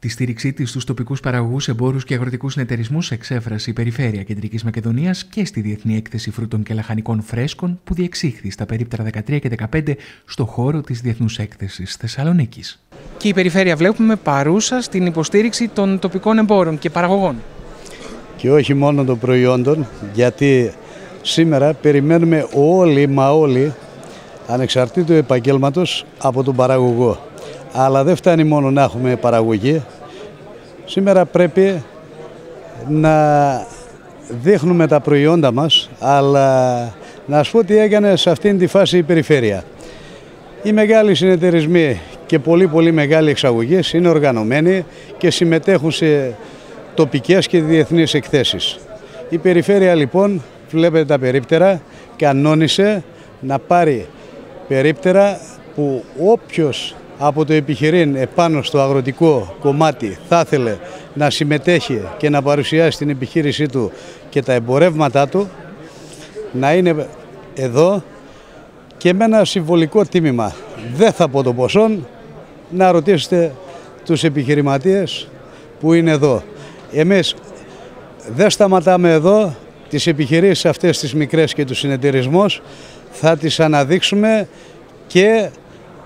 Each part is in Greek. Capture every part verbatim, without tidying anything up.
Τη στήριξή της στους τοπικούς παραγωγούς, εμπόρους και αγροτικούς συνεταιρισμούς εξέφρασε η Περιφέρεια Κεντρικής Μακεδονίας και στη Διεθνή Έκθεση Φρούτων και Λαχανικών Φρέσκων που διεξήχθη στα περίπτερα δεκατρία και δεκαπέντε στο χώρο της Διεθνούς Έκθεσης Θεσσαλονίκης. Και η Περιφέρεια βλέπουμε παρούσα στην υποστήριξη των τοπικών εμπόρων και παραγωγών. Και όχι μόνο των προϊόντων, γιατί σήμερα περιμένουμε όλοι μα όλοι, ανεξαρτήτου επαγγέλματος, από τον παραγωγό. Αλλά δεν φτάνει μόνο να έχουμε παραγωγή. Σήμερα πρέπει να δείχνουμε τα προϊόντα μας, αλλά να σου πω τι έκανε σε αυτήν τη φάση η Περιφέρεια. Οι μεγάλοι συνεταιρισμοί και πολύ πολύ μεγάλοι εξαγωγές είναι οργανωμένοι και συμμετέχουν σε τοπικές και διεθνείς εκθέσεις. Η Περιφέρεια λοιπόν, βλέπετε τα περίπτερα, κανόνισε να πάρει περίπτερα που όποιος από το επιχειρήν επάνω στο αγροτικό κομμάτι θα ήθελε να συμμετέχει και να παρουσιάσει την επιχείρησή του και τα εμπορεύματά του, να είναι εδώ και με ένα συμβολικό τίμημα. Δεν θα πω το ποσό, να ρωτήσετε τους επιχειρηματίες που είναι εδώ. Εμείς δεν σταματάμε εδώ, τις επιχειρήσεις αυτές τις μικρές και τους συνεταιρισμούς θα τις αναδείξουμε και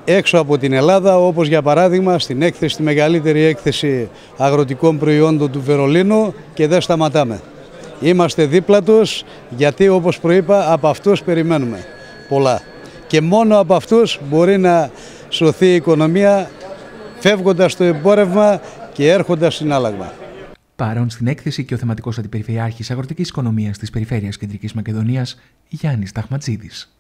έξω από την Ελλάδα, όπως για παράδειγμα στην έκθεση, τη μεγαλύτερη έκθεση αγροτικών προϊόντων του Βερολίνου, και δεν σταματάμε. Είμαστε δίπλα τους, γιατί όπως προείπα από αυτούς περιμένουμε πολλά. Και μόνο από αυτούς μπορεί να σωθεί η οικονομία, φεύγοντας το εμπόρευμα και έρχοντας συνάλλαγμα. Παρόν στην έκθεση και ο θεματικός αντιπεριφερειάρχης αγροτικής οικονομίας της Περιφέρειας Κεντρικής Μακεδονίας, Γιάννης Ταχματζίδης.